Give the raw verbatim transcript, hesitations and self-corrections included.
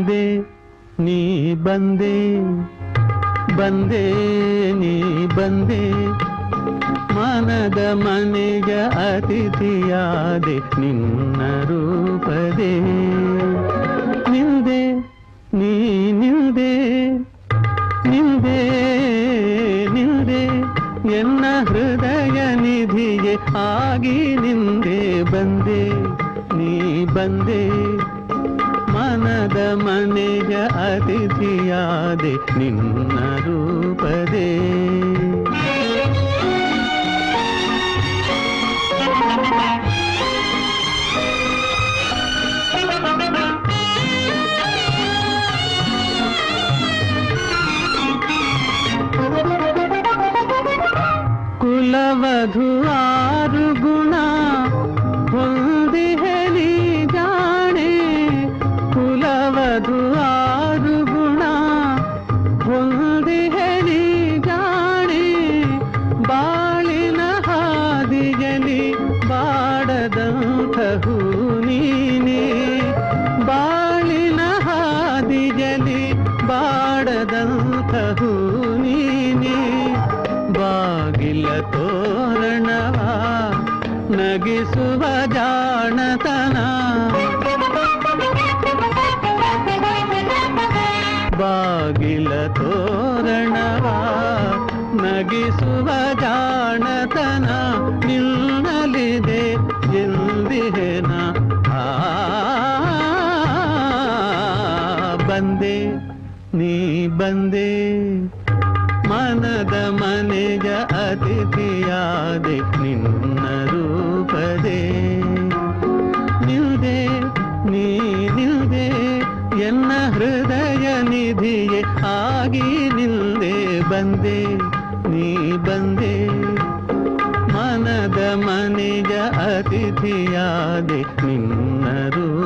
बंदे नी बंदे, बंदे नी बंदे, मनद मनेग अतिथियादे निन्न रूपदे, निंदे नी निंदे, निंदे निंदे, एन्न हृदय निधिये आगी निंदे बंदे नी बंदे, मनद मनेग अतिथियादे निन्न रूपदे। कुलवधु आरु गुणा होंदी हेली जाने, कुलवधु आरु गुणा होंदी हेली जाने, बालिन हादिगली बाडदंतहु नीने, बालिन हादिगली बाडदंतहु नीने, बागिल तोरणवा नगिसुव जाणतन, बागिल तोरणवा नगिसुव जाणतन, निन्नलिदे जिल्दिहेन आ बंदे नी बंदे, मनद मनेग अतिथियादे निन्न रूपदे, निल्दे नी निल्दे, एन्न हृदय निधिये आगी निल्दे बंदे नी बंदे, मनद मनेग अतिथियादे निन्न रूपदे।